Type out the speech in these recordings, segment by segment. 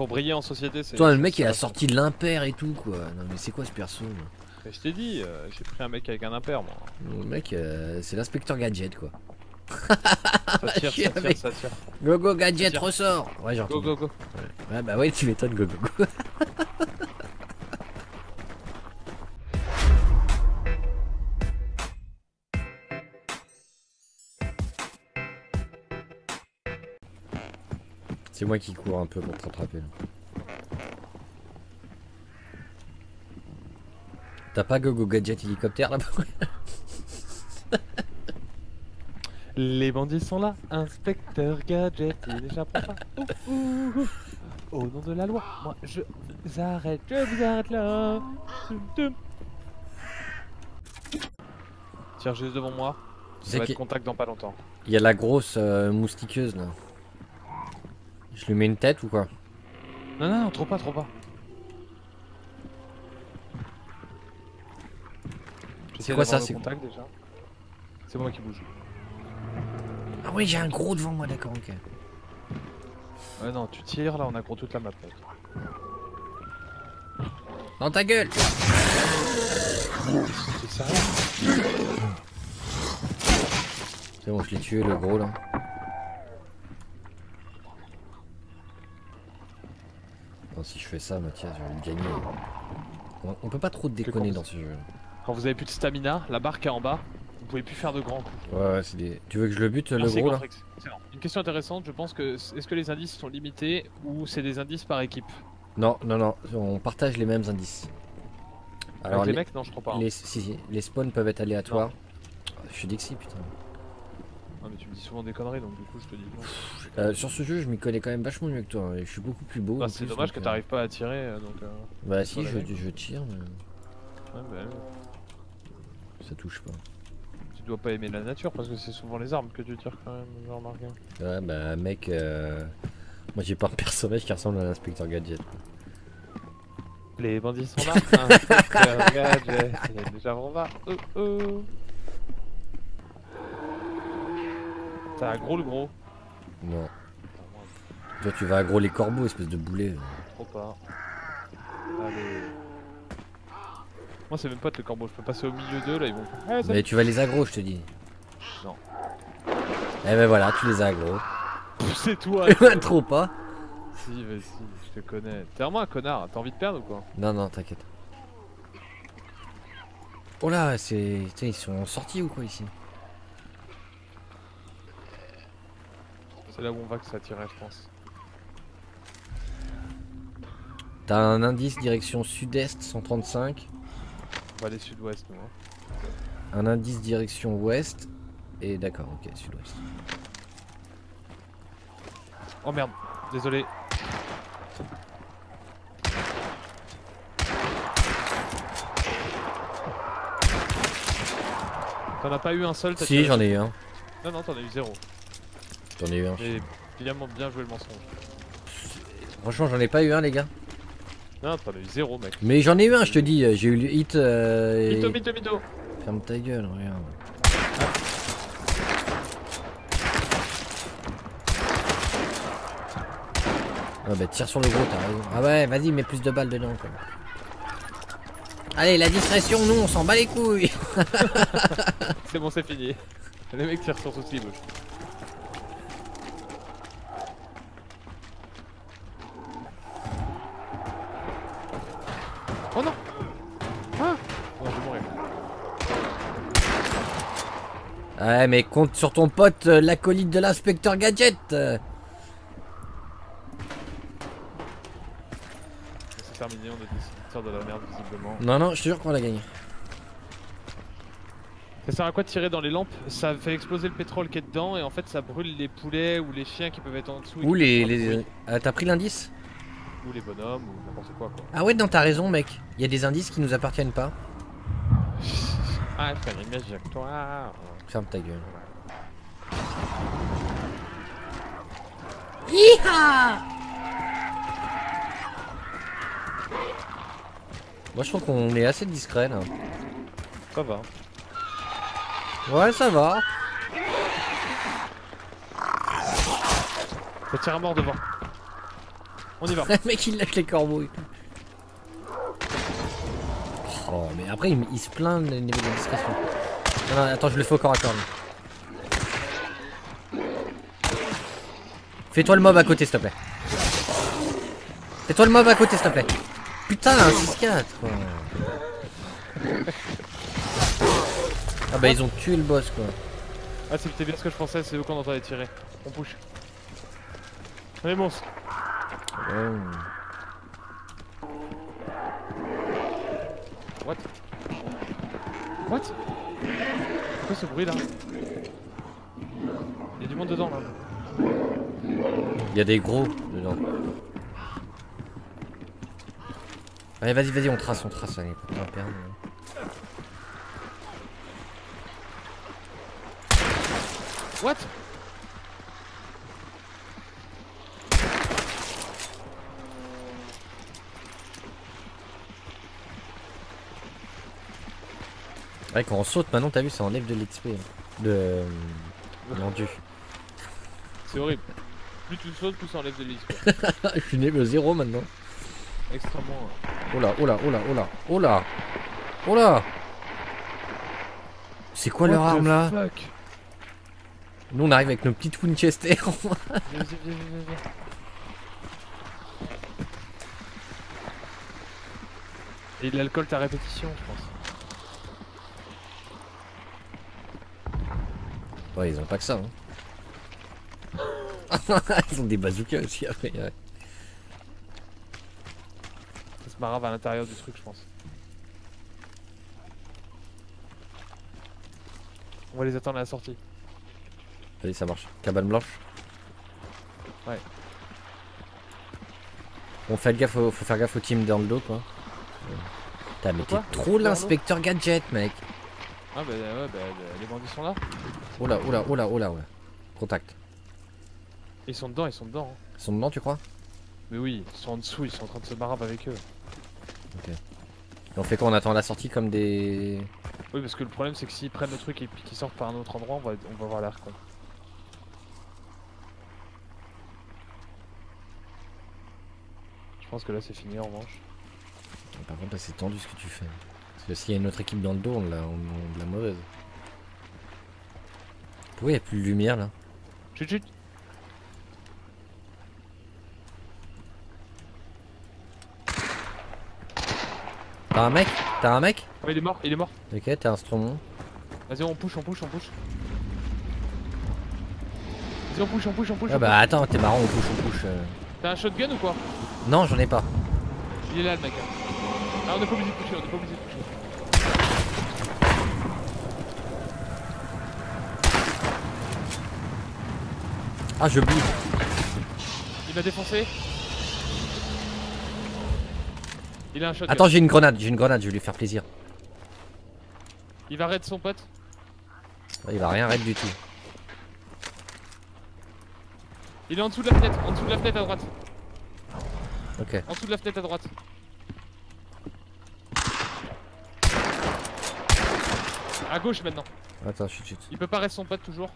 Pour briller en société, c'est... Toi, le mec, il a sorti de l'impair et tout, quoi. Non, mais c'est quoi ce perso? Je t'ai dit, j'ai pris un mec avec un impair, moi. Le mec, c'est l'inspecteur gadget, quoi. Ça tire. Go go gadget, ressort. Ouais, j'ai entendu. Go go go. Ouais, ouais bah ouais, tu m'étonnes, go go go. C'est moi qui cours un peu pour te rattraper. T'as pas Gogo Gadget hélicoptère là-bas? Les bandits sont là, inspecteur Gadget, il n'échappera pas. Au nom de la loi, moi je vous arrête, là. Tiens, juste devant moi, ça va être contact dans pas longtemps. Il y a la grosse moustiqueuse là. Je lui mets une tête ou quoi? Non, non, non, trop pas, trop pas. C'est quoi ça? C'est contact déjà. C'est moi qui bouge. Ah oui, j'ai un gros devant moi, d'accord, ok. Ouais, non, tu tires, là, on a gros toute la map. Dans ta gueule! C'est ça? C'est bon, je l'ai tué, le gros, là. Si je fais ça, Mathias, je vais le gagner. On peut pas trop déconner dans ce jeu. Quand vous avez plus de stamina, la barre est en bas, vous pouvez plus faire de grands coups. Ouais, c'est des... Tu veux que je le bute le gros là? Une question intéressante, je pense que est-ce que les indices sont limités ou c'est des indices par équipe? Non, non, non, on partage les mêmes indices. Alors les mecs, non, je crois pas. Hein. Si, les spawns peuvent être aléatoires. Oh, je suis Dixie, putain. Non mais tu me dis souvent des conneries donc du coup je te dis non. Sur ce jeu je m'y connais quand même vachement mieux que toi hein, et je suis beaucoup plus beau. Bah, c'est dommage donc, que t'arrives pas à tirer donc... Bah si je tire mais... Ouais bah... Ça touche pas. Tu dois pas aimer la nature parce que c'est souvent les armes que tu tires quand même, j'ai remarqué. Ouais bah mec... Moi j'ai pas un personnage qui ressemble à l'inspecteur Gadget. Les bandits sont là. Inspecteur Gadget, il est déjà en bas. T'as aggro le gros? Non. Toi tu vas aggro les corbeaux, espèce de boulet. Trop pas. Allez. Moi c'est même pas le corbeau, je peux passer au milieu d'eux là, ils vont... Ah, mais tu vas les aggro, je te dis. Non. Eh ben voilà, tu les as aggro. C'est toi. Trop pas. Si, mais si, je te connais. T'es vraiment un connard, t'as envie de perdre ou quoi? Non, non, t'inquiète. Oh là, c'est... Ils sont sortis ou quoi ici? C'est là où on va que ça tirait, je pense. T'as un indice direction sud-est 135. On va aller sud-ouest, nous. Hein. Un indice direction ouest. Et d'accord, ok, sud-ouest. Oh merde, désolé. T'en as pas eu un seul? Si, j'en ai eu un. Non, non, t'en as eu zéro. J'en ai eu un. J'ai bien joué le mensonge. Franchement, j'en ai pas eu un, les gars. Non, t'en as eu zéro, mec. Mais j'en ai eu un, je te dis. J'ai eu le hit. Mito. Ferme ta gueule, regarde. Ah. Ah bah, tire sur le gros, t'as raison. Ah ouais, vas-y, mets plus de balles dedans, quoi. Allez, la discrétion, nous, on s'en bat les couilles. C'est bon, c'est fini. Les mecs tirent sur tout ce qu'ils veulent. Oh non! Ah! Oh, je vais mourir. Ouais, mais compte sur ton pote, l'acolyte de l'inspecteur Gadget! C'est terminé, on est de la merde visiblement. Non, non, je te jure qu'on l'a gagné. Ça sert à quoi de tirer dans les lampes? Ça fait exploser le pétrole qui est dedans et en fait ça brûle les poulets ou les chiens qui peuvent être en dessous. Ou les... T'as pris l'indice? Ou les bonhommes ou n'importe quoi, quoi. Ah ouais, non, t'as raison, mec. Il y a des indices qui nous appartiennent pas. Ah, c'est un image avec toi. Ferme ta gueule. Hi-ha! Moi, je trouve qu'on est assez discret là. Ça va. Ouais, ça va. Ça tire à mort devant. on y va. Le mec il lâche les corbeaux. Oh mais après il se plaint au niveau de la discrétion. Non, attends, je le fais au corps à corps. Fais-toi le mob à côté s'il te plaît. Fais-toi le mob à côté s'il te plaît. Putain, un 6-4. Ah bah ils ont tué le boss quoi. Ah c'était bien ce que je pensais, c'est eux qu'on entendait tirer. On push. Allez monstre. Oh. What? What? C'est quoi ce bruit là? Il y a du monde dedans là. Il y a des gros dedans. Allez vas-y vas-y, on trace, allez, on va perdre. What? Ouais, quand on saute maintenant, t'as vu, ça enlève de l'XP. De. Rendu. C'est horrible. Plus tu sautes, plus ça enlève de l'XP. Je suis né le 0 maintenant. Extrêmement. Oh là, oh là, oh là, oh là, oh là. Oh là. C'est quoi leur arme là? Nous on arrive avec nos petites Winchester. Et de l'alcool à répétition je pense. Ouais, ils ont pas que ça hein. Ils ont des bazookas aussi après ouais. Ça se marave à l'intérieur du truc je pense. On va les attendre à la sortie. Vas-y ça marche, cabane blanche. Ouais. On fait le gaffe, faut faire gaffe au team dans le dos quoi. T'as mais t'es trop l'inspecteur gadget mec. Ah bah ouais bah les bandits sont là. Oh là oh là oh là oh là ouais. Contact. Ils sont dedans, ils sont dedans. Hein. Ils sont dedans tu crois? Mais oui, ils sont en dessous, ils sont en train de se marave avec eux. Ok. Et on fait quoi? On attend la sortie comme des... Oui parce que le problème c'est que s'ils prennent le truc et qu'ils sortent par un autre endroit on va voir l'air quoi. Je pense que là c'est fini en revanche. Par contre là c'est tendu ce que tu fais. Parce que s'il y a une autre équipe dans le dos, on l'a mauvaise. Pourquoi il n'y a plus de lumière là? Chut chut. T'as un mec? T'as un mec? Oh, il est mort, il est mort. Ok, t'as un stromon. Vas-y on push, on push, on push. Vas-y on push, on push, on push. Ah bah attends, t'es marrant, on push, on push. T'as un shotgun ou quoi? Non, j'en ai pas. Il est là le mec. Ah, on est pas obligé de toucher, on est pas obligé de toucher. Ah, je bouge. Il m'a défoncé. Il a un shot. Attends, j'ai une grenade, je vais lui faire plaisir. Il va raid son pote. Il va rien raid du tout. Il est en dessous de la fenêtre à droite. Okay. En dessous de la fenêtre à droite. À gauche maintenant. Attends, chut chut. Il peut pas rester son pote toujours.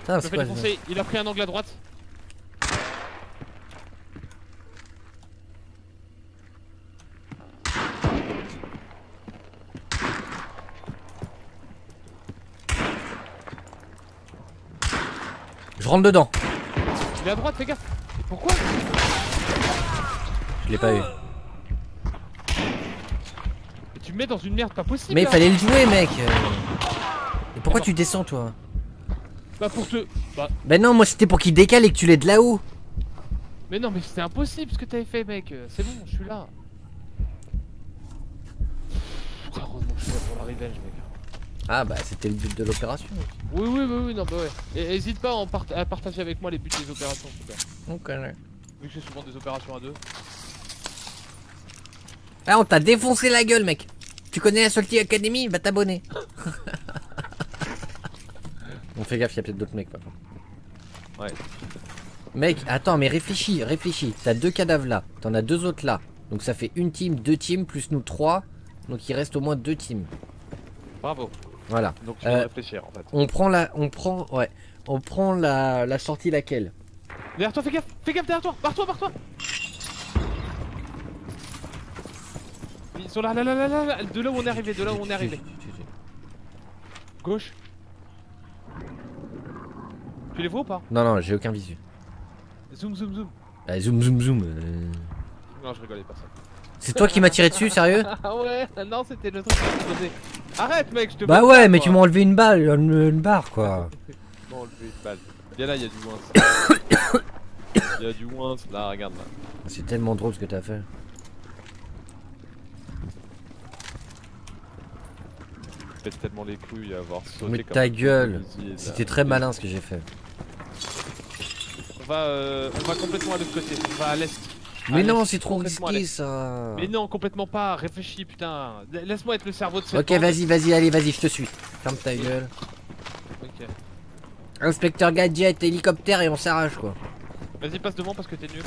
Putain, c'est quoi, il a pris un angle à droite. Je rentre dedans. Il est à droite, fais gaffe. Pourquoi? Je l'ai pas eu. Et tu me mets dans une merde pas possible. Mais il fallait le jouer mec. Et pourquoi tu descends toi? Bah pour te... Bah non, moi c'était pour qu'il décale et que tu l'aies de là-haut. Mais non mais c'était impossible ce que t'avais fait mec. C'est bon, je suis là. Heureusement que je suis là pour la revenge mec. Ah bah c'était le but de l'opération. Oui oui oui oui non bah ouais. Et hésite pas à partager avec moi les buts des opérations super. Ok. Vu que c'est souvent des opérations à deux. Ah on t'a défoncé la gueule mec. Tu connais la Salty-Academy, va t'abonner. On fait gaffe, y'a peut-être d'autres mecs maintenant. Ouais. Mec attends mais réfléchis, réfléchis. T'as deux cadavres là, t'en as deux autres là. Donc ça fait une team, deux teams plus nous trois. Donc il reste au moins deux teams. Bravo. Voilà. Donc tu dois réfléchir en fait. On prend la sortie laquelle? Derrière toi, fais gaffe derrière toi, barre-toi. Ils sont là, là, de là où on est arrivé, Gauche. Tu les vois ou pas? Non, j'ai aucun visu. Zoom. Ah, zoom. Non, je rigolais pas ça. C'est toi qui m'as tiré dessus, sérieux? Ah ouais, non, c'était le truc que je faisais. Arrête, mec, je te... Bah ouais, mais tu m'as enlevé une balle, une barre, quoi. Tu m'as enlevé une balle. Viens là, y'a du wince. Y'a du wince, là, regarde là. C'est tellement drôle ce que t'as fait. Je pète tellement les couilles à avoir sauté. Mais ta gueule, c'était très malin ce que j'ai fait. On va complètement à l'autre côté, on va à l'est. Mais non, c'est trop risqué ça. Mais non, complètement pas, réfléchis putain. Laisse-moi être le cerveau de ce... Ok, vas-y, allez, je te suis. Ferme ta gueule. Ok. Inspecteur Gadget, hélicoptère et on s'arrache quoi. Vas-y, passe devant parce que t'es nul.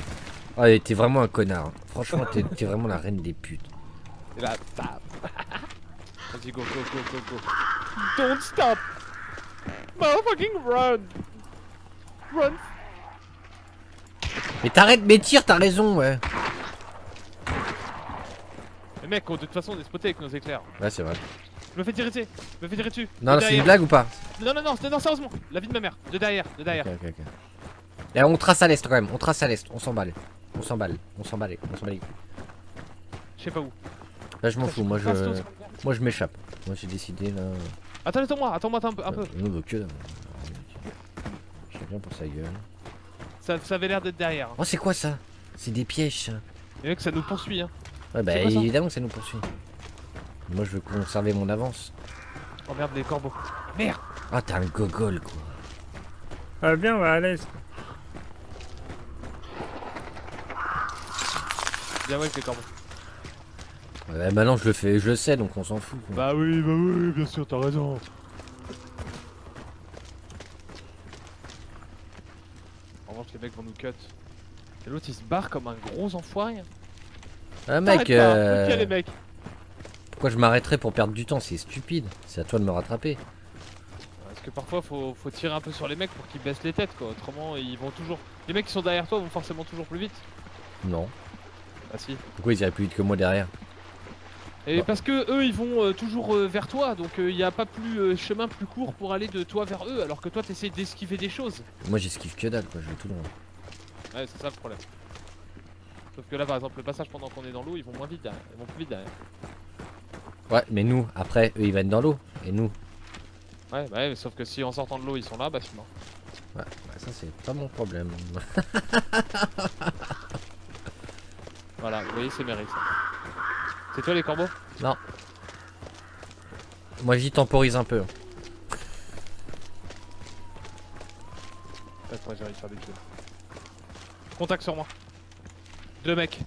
Ouais, t'es vraiment un connard. Franchement, t'es vraiment la reine des putes. Et là, bam. Vas-y, go. Don't stop. Motherfucking run. Run. Mais t'arrêtes mes tirs, t'as raison, ouais. Mais mec, de toute façon, on est spoté avec nos éclairs. Ouais, c'est vrai. Je me fais tirer dessus. Non, c'est une blague ou pas? Non, sérieusement. La vie de ma mère. De derrière. Ok. Et on trace à l'est quand même. On s'emballe. On s'emballe. Je sais pas où. Là, je m'en fous. Moi, je m'échappe. Moi, j'ai décidé là. Attends-moi un peu. Non, bah, que dalle. Je sais bien pour sa gueule. Ça avait l'air d'être derrière. Oh, c'est quoi ça? C'est des pièges ça. Et mec, ça nous poursuit hein. Ouais, bah évidemment que ça nous poursuit. Moi je veux conserver mon avance. Oh merde, des corbeaux. Merde. Ah, t'as un gogol quoi. Ah bien, on va à l'aise. Bien ouais avec les corbeaux. Ouais, maintenant je le sais donc on s'en fout quoi. Bah oui, bien sûr, t'as raison. Les mecs vont nous cut. Et l'autre il se barre comme un gros enfoiré. Ah mec, les mecs. Pourquoi je m'arrêterais pour perdre du temps? C'est stupide. C'est à toi de me rattraper. Parce que parfois faut tirer un peu sur les mecs pour qu'ils baissent les têtes quoi. Autrement ils vont toujours... Les mecs qui sont derrière toi vont forcément toujours plus vite. Non. Ah si. Pourquoi ils iraient plus vite que moi derrière? Et parce que eux ils vont toujours vers toi, donc il n'y a pas plus chemin plus court pour aller de toi vers eux, alors que toi t'essayes d'esquiver des choses. Moi j'esquive que dalle quoi, je vais tout loin. Ouais, c'est ça le problème. Sauf que là par exemple le passage pendant qu'on est dans l'eau, ils vont moins vite derrière, ils vont plus vite derrière. Ouais, mais nous après eux ils vont être dans l'eau et nous. Ouais, bah ouais, mais sauf que si en sortant de l'eau ils sont là, bah je suis mort. Ouais, ça c'est pas mon problème. Voilà, vous voyez c'est mérite ça. C'est toi les corbeaux? Non. Moi j'y temporise un peu. Attends, j'arrive à faire des kills. Contact sur moi. 2 mecs.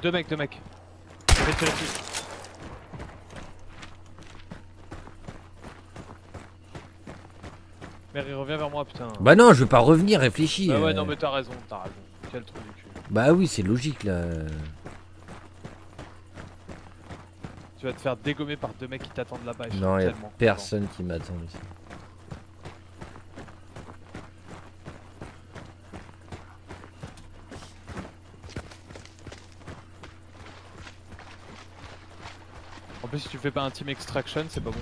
Deux mecs. Je vais tirer dessus. Merde, il revient vers moi putain. Bah non, je veux pas revenir, réfléchis. Bah ouais, non mais t'as raison. Quel trou du cul. Bah oui, c'est logique là. Tu vas te faire dégommer par 2 mecs qui t'attendent là-bas. Non, y'a personne qui m'attend ici. En plus, si tu fais pas un team extraction, c'est pas bon.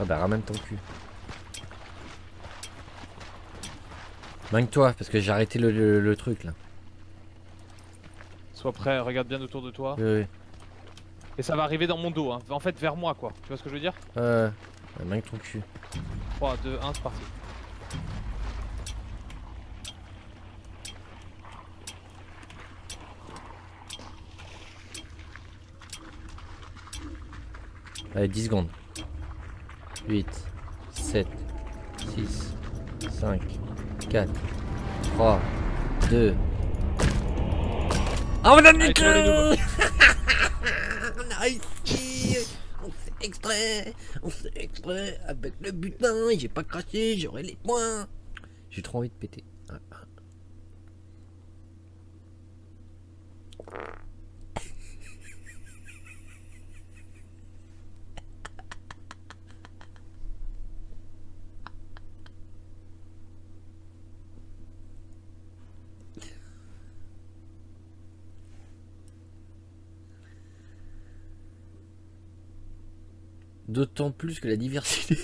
Ah bah ramène ton cul. Manque-toi parce que j'ai arrêté le truc là. Sois prêt, regarde bien autour de toi. Oui. Et ça va arriver dans mon dos, hein. En fait vers moi quoi. Tu vois ce que je veux dire? Manque ton cul. 3, 2, 1, c'est parti. Allez, 10 secondes. 8, 7, 6, 5. 4, 3, 2. Ah, on a niqué! On a réussi! On s'est extrait avec le butin. J'ai pas craché, j'aurai les points. J'ai trop envie de péter. D'autant plus que la diversité